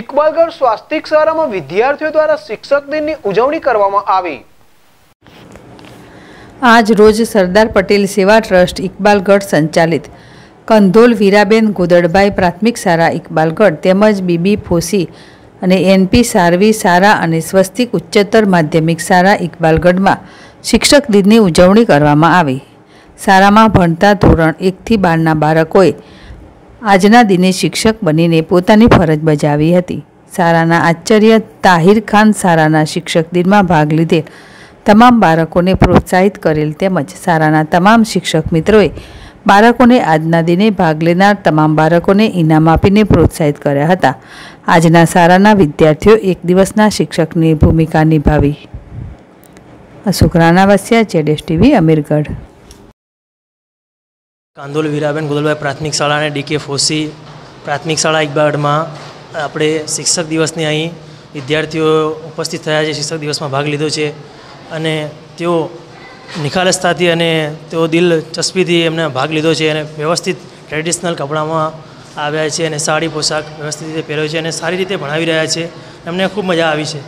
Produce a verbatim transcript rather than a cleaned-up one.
ઇકબાલગઢ સ્વાસ્તિક શાળામાં વિદ્યાર્થીઓ દ્વારા શિક્ષક દિનની ઉજવણી કરવામાં આવી। आज रोज सरदार पटेल सेवा ट्रस्ट इकबालगढ़ संचालित कंदोल वीराबेन गोदलभाई प्राथमिक शाला इकबालगढ़ तेमज बीबी फोसी अने एनपी सारवी शाला अने स्वस्तिक उच्चतर माध्यमिक शाला इकबालगढ़ में शिक्षक दिननी उजवणी करवामां आवी। शालामां भणता धोरण एक थी बारना बाळकोए आजना दिने शिक्षक बनीने पोतानी फरज बजावी हती। शालाना आचार्य ताहिर खान शालाना शिक्षक दिन में भाग लीधेल तमाम बाळकोने प्रोत्साहित करेल तेमज शालाना तमाम शिक्षक मित्रोए बाळकोने आजना दिने भाग लेनार तमाम बाळकोने इनाम आपीने प्रोत्साहित कर्या हता। आजना शालाना विद्यार्थीओ एक दिवसना शिक्षकनी भूमिका निभावी। Ashok Ranavasiya, Z TV, Amirgadh. कांदोल वीराबेन गोदलभाई प्राथमिक शाला ने डीके फोसी प्राथमिक शाला इकबालगढ़ में आपणे शिक्षक दिवस ने अहीं विद्यार्थीओ उपस्थित थया छे। शिक्षक दिवस में भाग लीधो छे अने तेओ निखालसताथी अने तेओ दिलचस्पीथी एमणे भाग लीधो छे। व्यवस्थित ट्रेडिशनल कपड़ामां आव्या छे अने साड़ी पोशाक व्यवस्थित रीते पहेर्यो छे अने सारी रीते भणावी रह्या छे। एमणे खूब मजा आवी छे।